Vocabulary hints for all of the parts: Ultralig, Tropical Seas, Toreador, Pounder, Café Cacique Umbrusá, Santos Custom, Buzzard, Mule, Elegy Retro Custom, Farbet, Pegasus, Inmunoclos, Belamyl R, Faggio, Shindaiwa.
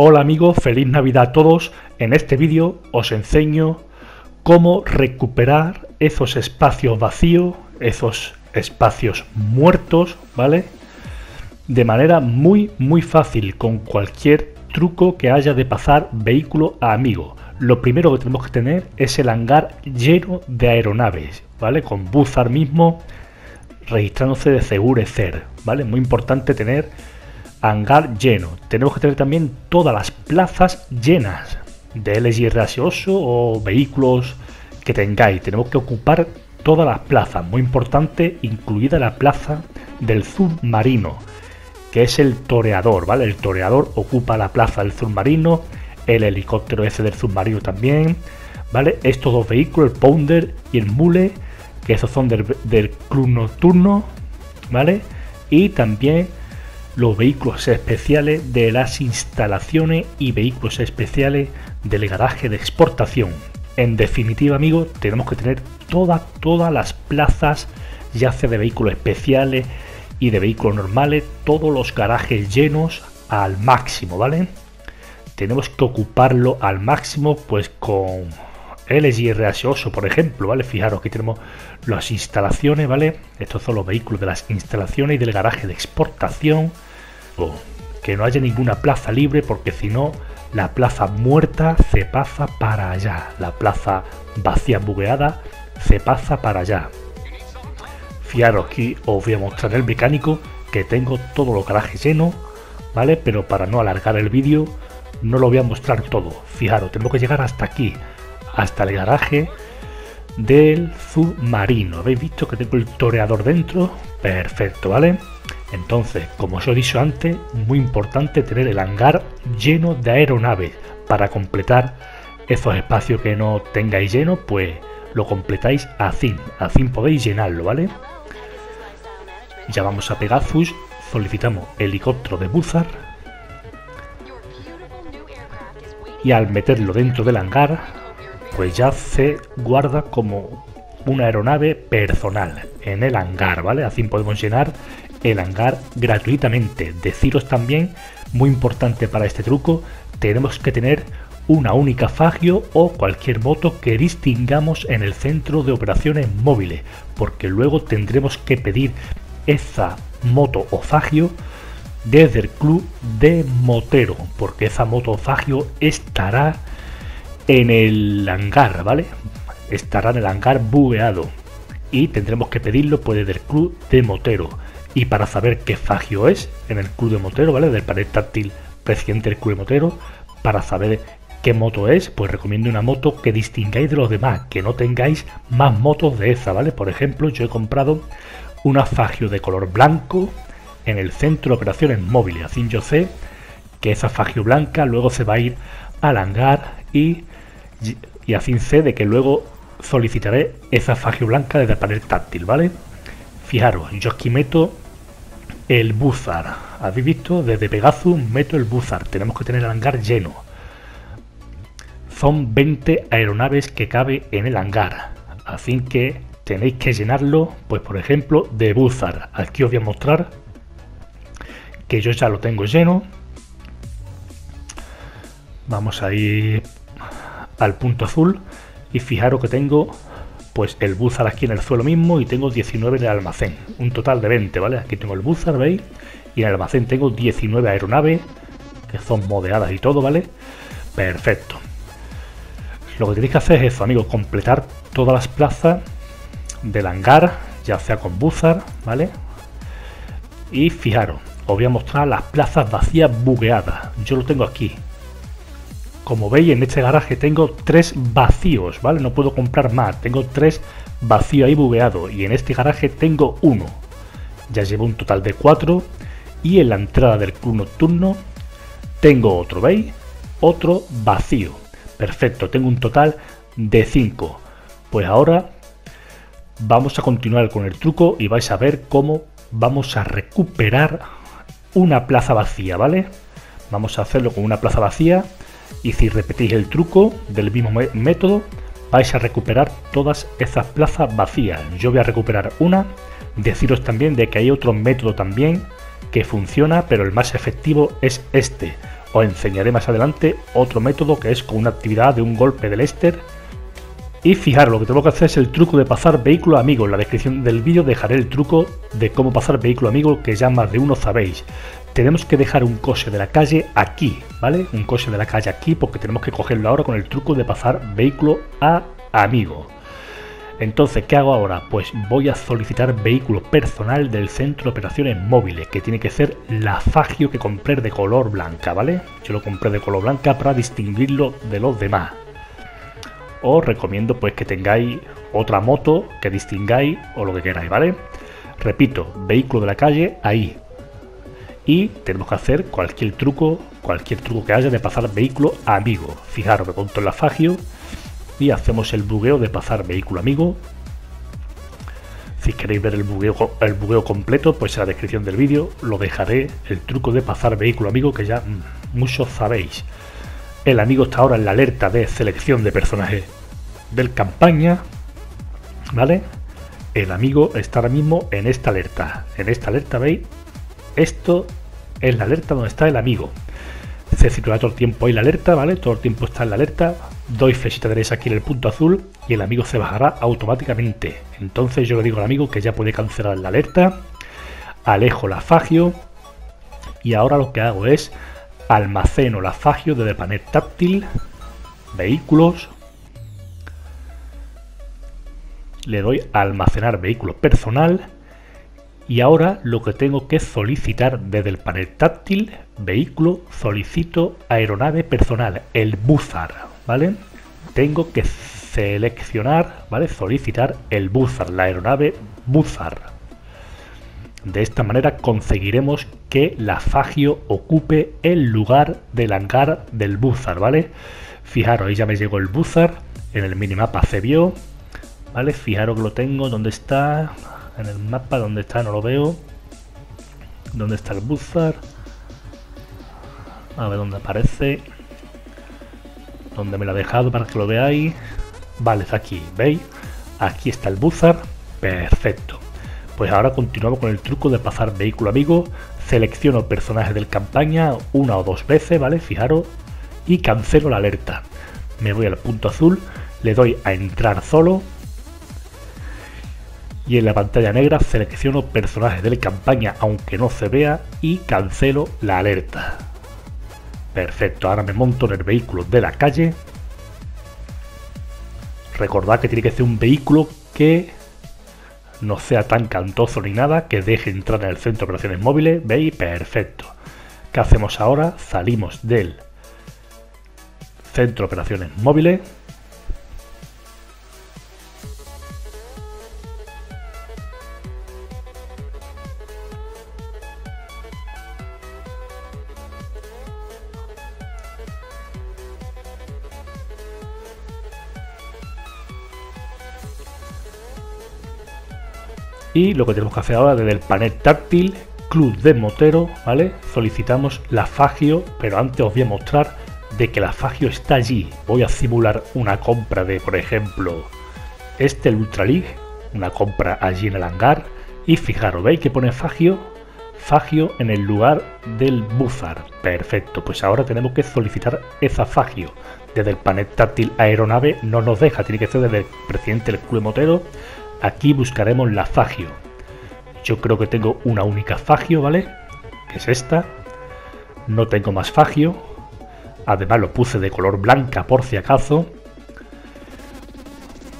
Hola amigos, feliz Navidad a todos. En este vídeo os enseño cómo recuperar esos espacios vacíos, esos espacios muertos, ¿vale? De manera muy fácil, con cualquier truco que haya de pasar vehículo a amigo. Lo primero que tenemos que tener es el hangar lleno de aeronaves, ¿vale? Con Buzzard mismo registrándose de Segurecer, ¿vale? Muy importante tener hangar lleno. Tenemos que tener también todas las plazas llenas de Elegy Rasioso o vehículos que tengáis. Tenemos que ocupar todas las plazas, muy importante, incluida la plaza del submarino, que es el Toreador, ¿vale? El Toreador ocupa la plaza del submarino, el helicóptero ese del submarino también, ¿vale? Estos dos vehículos, el Pounder y el Mule, que esos son del club nocturno, ¿vale? Y también los vehículos especiales de las instalaciones y vehículos especiales del garaje de exportación. En definitiva, amigos, tenemos que tener todas las plazas, ya sea de vehículos especiales y de vehículos normales, todos los garajes llenos al máximo, ¿vale? Tenemos que ocuparlo al máximo, pues con Elegy Retro, por ejemplo, ¿vale? Fijaros, aquí tenemos las instalaciones, ¿vale? Estos son los vehículos de las instalaciones y del garaje de exportación. Que no haya ninguna plaza libre, porque si no, la plaza muerta se pasa para allá, la plaza vacía bugueada se pasa para allá. Fijaros, aquí os voy a mostrar el mecánico, que tengo todos los garajes llenos, ¿vale? Pero para no alargar el vídeo no lo voy a mostrar todo. Fijaros, tengo que llegar hasta aquí, hasta el garaje del submarino. ¿Habéis visto que tengo el Toreador dentro? Perfecto, ¿vale? Entonces, como os he dicho antes, muy importante tener el hangar lleno de aeronaves para completar esos espacios que no tengáis llenos, pues lo completáis así podéis llenarlo, ¿vale? Llamamos a Pegasus, solicitamos helicóptero de Buzzard y al meterlo dentro del hangar, pues ya se guarda como una aeronave personal en el hangar, ¿vale? Así podemos llenar el hangar gratuitamente. Deciros también, muy importante para este truco, tenemos que tener una única Faggio o cualquier moto que distingamos en el centro de operaciones móviles, porque luego tendremos que pedir esa moto o Faggio desde el club de motero, porque esa moto o Faggio estará en el hangar, ¿vale? Estará en el hangar bugueado y tendremos que pedirlo pues desde el club de motero. Y para saber qué Faggio es, en el club de motero, ¿vale? Del panel táctil presidente del club de motero, para saber qué moto es, pues recomiendo una moto que distingáis de los demás, que no tengáis más motos de esa, ¿vale? Por ejemplo, yo he comprado una Faggio de color blanco en el centro de operaciones móviles, así yo sé que esa Faggio blanca luego se va a ir al hangar y así sé de que luego solicitaré esa Faggio blanca desde el panel táctil, ¿vale? Fijaros, yo aquí meto el Buzzard. ¿Habéis visto? Desde Pegasus meto el Buzzard. Tenemos que tener el hangar lleno. Son 20 aeronaves que cabe en el hangar. Así que tenéis que llenarlo, pues por ejemplo, de Buzzard. Aquí os voy a mostrar que yo ya lo tengo lleno. Vamos a ir al punto azul y fijaros que tengo pues el Buzzard aquí en el suelo mismo y tengo 19 en el almacén, un total de 20, ¿vale? Aquí tengo el Buzzard, ¿veis? Y en el almacén tengo 19 aeronaves, que son modeadas y todo, ¿vale? Perfecto. Lo que tenéis que hacer es eso, amigos, completar todas las plazas del hangar, ya sea con Buzzard, ¿vale? Y fijaros, os voy a mostrar las plazas vacías bugueadas, yo lo tengo aquí. Como veis, en este garaje tengo 3 vacíos, ¿vale? No puedo comprar más, tengo 3 vacíos ahí bugueados y en este garaje tengo 1. Ya llevo un total de 4 y en la entrada del club nocturno tengo otro, ¿veis? Otro vacío. Perfecto, tengo un total de 5. Pues ahora vamos a continuar con el truco y vais a ver cómo vamos a recuperar una plaza vacía, ¿vale? Vamos a hacerlo con una plaza vacía. Y si repetís el truco del mismo método, vais a recuperar todas esas plazas vacías. Yo voy a recuperar una. Deciros también de que hay otro método también que funciona, pero el más efectivo es este. Os enseñaré más adelante otro método que es con una actividad de un golpe de Lester. Y fijaros, lo que tengo que hacer es el truco de pasar vehículo amigo. En la descripción del vídeo dejaré el truco de cómo pasar vehículo amigo, que ya más de uno sabéis. Tenemos que dejar un coche de la calle aquí, ¿vale? Un coche de la calle aquí, porque tenemos que cogerlo ahora con el truco de pasar vehículo a amigo. Entonces, ¿qué hago ahora? Pues voy a solicitar vehículo personal del centro de operaciones móviles, que tiene que ser la Faggio que compré de color blanca, ¿vale? Yo lo compré de color blanca para distinguirlo de los demás. Os recomiendo pues que tengáis otra moto que distingáis o lo que queráis, ¿vale? Repito, vehículo de la calle ahí. Y tenemos que hacer cualquier truco que haya de pasar vehículo a amigo. Fijaros, me pongo en la Faggio y hacemos el bugueo de pasar vehículo amigo. Si queréis ver el bugueo completo, pues en la descripción del vídeo lo dejaré, el truco de pasar vehículo amigo que ya muchos sabéis. El amigo está ahora en la alerta de selección de personajes del campaña, ¿vale? El amigo está ahora mismo en esta alerta. En esta alerta, ¿veis? Esto es la alerta donde está el amigo. Se sitúa todo el tiempo ahí la alerta, ¿vale? Todo el tiempo está en la alerta. Doy flechita derecha aquí en el punto azul y el amigo se bajará automáticamente. Entonces yo le digo al amigo que ya puede cancelar la alerta. Alejo la Faggio y ahora lo que hago es almaceno la Faggio desde el panel táctil, vehículos, le doy a almacenar vehículo personal y ahora lo que tengo que solicitar desde el panel táctil, vehículo, solicito aeronave personal, el Buzzard, ¿vale? Tengo que seleccionar, ¿vale? Solicitar el Buzzard, la aeronave Buzzard. De esta manera conseguiremos que la Faggio ocupe el lugar del hangar del Buzzard, ¿vale? Fijaros, ahí ya me llegó el Buzzard, en el minimapa se vio, ¿vale? Fijaros que lo tengo, ¿dónde está? En el mapa, ¿dónde está? No lo veo. ¿Dónde está el Buzzard? A ver dónde aparece. ¿Dónde me lo ha dejado para que lo veáis? Vale, está aquí, ¿veis? Aquí está el Buzzard, perfecto. Pues ahora continuamos con el truco de pasar vehículo amigo. Selecciono personajes del campaña una o dos veces, ¿vale? Fijaros. Y cancelo la alerta. Me voy al punto azul, le doy a entrar solo. Y en la pantalla negra selecciono personajes del campaña aunque no se vea y cancelo la alerta. Perfecto, ahora me monto en el vehículo de la calle. Recordad que tiene que ser un vehículo que no sea tan cantoso ni nada, que deje entrar en el centro de operaciones móviles, ¿veis? Perfecto. ¿Qué hacemos ahora? Salimos del centro de operaciones móviles. Y lo que tenemos que hacer ahora desde el panel táctil, club de motero, ¿vale? Solicitamos la Faggio, pero antes os voy a mostrar de que la Faggio está allí. Voy a simular una compra de, por ejemplo, el Ultralig, una compra allí en el hangar. Y fijaros, ¿veis que pone Faggio? Faggio en el lugar del Buzzard. Perfecto, pues ahora tenemos que solicitar esa Faggio. Desde el panel táctil aeronave no nos deja, tiene que ser desde el presidente del club de motero. Aquí buscaremos la Faggio. Yo creo que tengo una única Faggio, ¿vale? Que es esta. No tengo más Faggio. Además lo puse de color blanca por si acaso.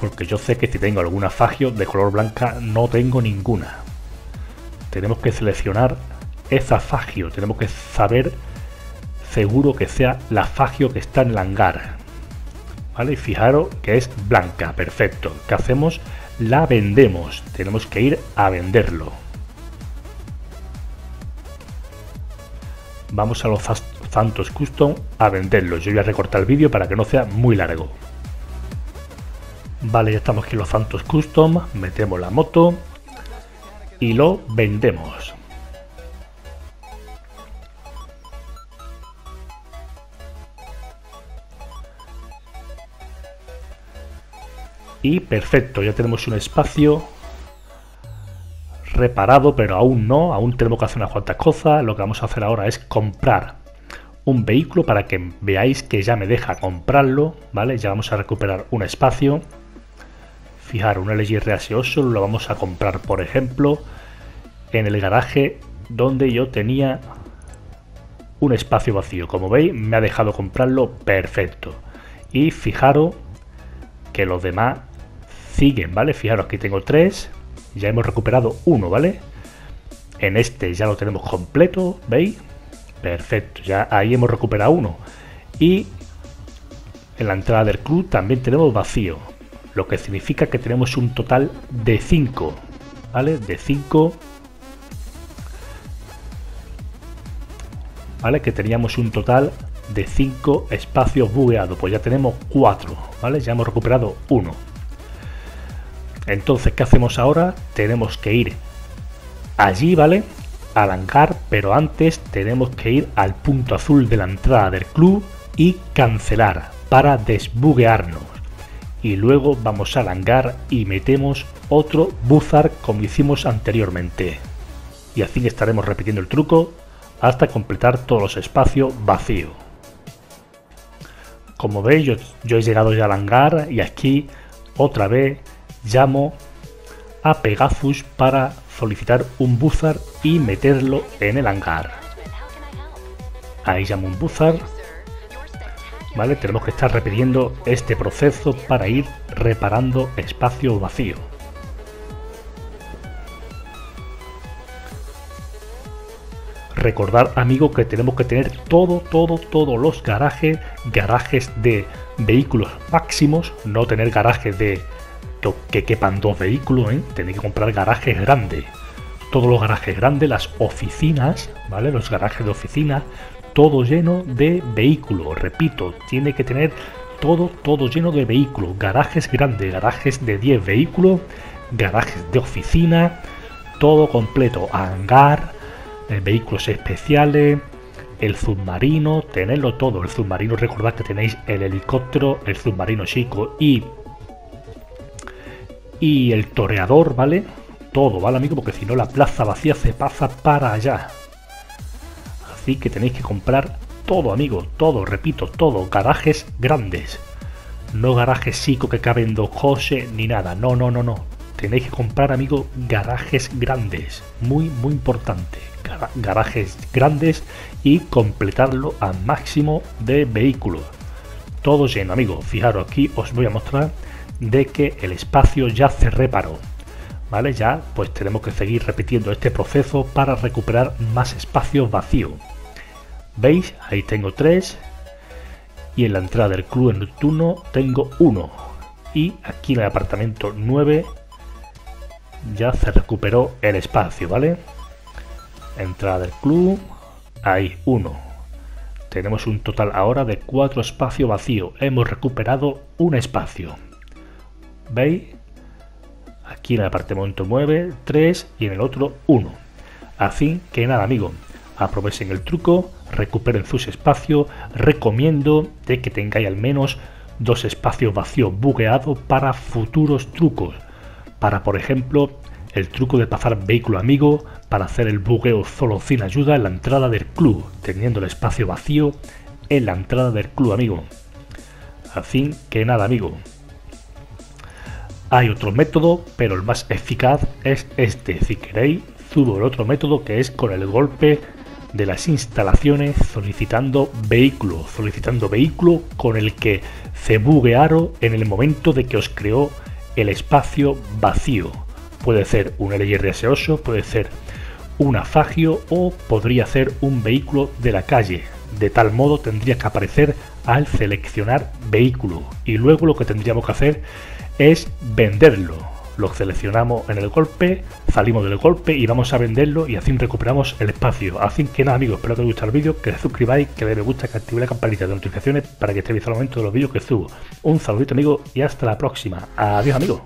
Porque yo sé que si tengo alguna Faggio de color blanca, no tengo ninguna. Tenemos que seleccionar esa Faggio. Tenemos que saber seguro que sea la Faggio que está en el hangar. ¿Vale? Y fijaros que es blanca. Perfecto. ¿Qué hacemos? La vendemos, tenemos que ir a venderlo. Vamos a los Santos Custom a venderlo. Yo voy a recortar el vídeo para que no sea muy largo. Vale, ya estamos aquí en los Santos Custom, metemos la moto y lo vendemos. Y perfecto, ya tenemos un espacio reparado, pero aún no, aún tenemos que hacer unas cuantas cosas. Lo que vamos a hacer ahora es comprar un vehículo para que veáis que ya me deja comprarlo, ¿vale? Ya vamos a recuperar un espacio. Fijar, un Elegy Retro Custom lo vamos a comprar, por ejemplo, en el garaje donde yo tenía un espacio vacío. Como veis, me ha dejado comprarlo perfecto. Y fijaros que los demás siguen, ¿vale? Fijaros, aquí tengo 3, ya hemos recuperado uno, ¿vale? En este ya lo tenemos completo, ¿veis? Perfecto, ya ahí hemos recuperado uno. Y en la entrada del club también tenemos vacío, lo que significa que tenemos un total de 5, ¿vale? De 5, ¿vale? Que teníamos un total de 5 espacios bugueados, pues ya tenemos 4, ¿vale? Ya hemos recuperado uno. Entonces, ¿qué hacemos ahora? Tenemos que ir allí, ¿vale? Al hangar, pero antes tenemos que ir al punto azul de la entrada del club y cancelar para desbuguearnos. Y luego vamos al hangar y metemos otro Buzzard como hicimos anteriormente. Y así estaremos repitiendo el truco hasta completar todos los espacios vacíos. Como veis, yo he llegado ya al hangar y aquí otra vez llamo a Pegasus para solicitar un Buzzard y meterlo en el hangar. Ahí llamo un Buzzard, ¿vale? Tenemos que estar repitiendo este proceso para ir reparando espacio vacío. Recordar, amigos, que tenemos que tener todos los garajes de vehículos máximos, no tener garajes de que quepan 2 vehículos, ¿eh? Tenéis que comprar garajes grandes. Todos los garajes grandes, las oficinas, ¿vale? Los garajes de oficinas, todo lleno de vehículos. Repito, tiene que tener todo lleno de vehículos. Garajes grandes, garajes de 10 vehículos, garajes de oficina, todo completo. Hangar, vehículos especiales, el submarino, tenerlo todo. El submarino, recordad que tenéis el helicóptero, el submarino chico y el toreador, ¿vale? Todo, ¿vale, amigo? Porque si no, la plaza vacía se pasa para allá. Así que tenéis que comprar todo, amigo, todo, repito, todo. Garajes grandes, no garajes chicos que caben 2 coches ni nada, no. Tenéis que comprar, amigo, garajes grandes, muy importante. Garajes grandes y completarlo al máximo de vehículos. Todo lleno, amigo. Fijaros, aquí os voy a mostrar de que el espacio ya se reparó, ¿vale? Ya pues tenemos que seguir repitiendo este proceso para recuperar más espacio vacío. ¿Veis? Ahí tengo 3 y en la entrada del club en nocturno tengo 1 y aquí en el apartamento 9 ya se recuperó el espacio, ¿vale? Entrada del club, ahí 1. Tenemos un total ahora de 4 espacios vacíos. Hemos recuperado un espacio. ¿Veis? Aquí en el apartamento 9, 3 y en el otro 1. Así que nada, amigos, aprovechen el truco, recuperen sus espacios. Recomiendo de que tengáis al menos 2 espacios vacíos bugueados para futuros trucos. Para, por ejemplo, el truco de pasar vehículo amigo para hacer el bugueo solo sin ayuda en la entrada del club, teniendo el espacio vacío en la entrada del club, amigo. Así que nada, amigo. Hay otro método, pero el más eficaz es este. Si queréis, subo el otro método, que es con el golpe de las instalaciones solicitando vehículo con el que se buguearon en el momento de que os creó el espacio vacío. Puede ser un Elegy Retro Custom, puede ser una Faggio o podría ser un vehículo de la calle. De tal modo tendría que aparecer al seleccionar vehículo y luego lo que tendríamos que hacer es venderlo. Lo seleccionamos en el golpe, salimos del golpe y vamos a venderlo y así recuperamos el espacio. Así que nada, amigos, espero que os guste el vídeo, que os suscribáis, que le me gusta, que activéis la campanita de notificaciones para que estéis al momento de los vídeos que subo. Un saludito, amigos, y hasta la próxima. Adiós, amigos.